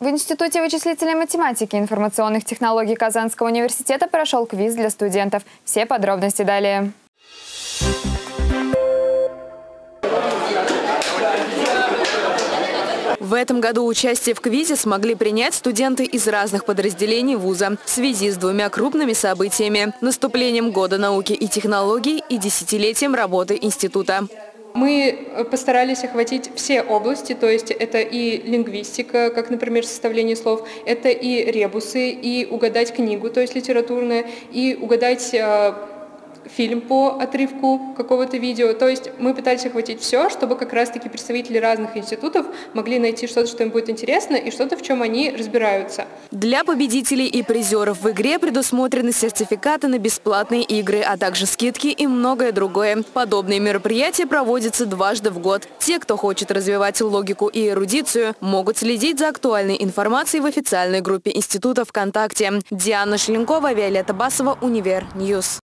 В Институте вычислительной математики и информационных технологий Казанского университета прошел квиз для студентов. Все подробности далее. В этом году участие в квизе смогли принять студенты из разных подразделений вуза в связи с двумя крупными событиями – наступлением Года науки и технологий и десятилетием работы института. Мы постарались охватить все области, то есть это и лингвистика, как, например, составление слов, это и ребусы, и угадать книгу, то есть литературное, и угадать фильм по отрывку какого-то видео. То есть мы пытались охватить все, чтобы как раз-таки представители разных институтов могли найти что-то, что им будет интересно, и что-то, в чем они разбираются. Для победителей и призеров в игре предусмотрены сертификаты на бесплатные игры, а также скидки и многое другое. Подобные мероприятия проводятся дважды в год. Те, кто хочет развивать логику и эрудицию, могут следить за актуальной информацией в официальной группе института ВКонтакте. Диана Шеленкова, Виолетта Аббасова, Универньюз.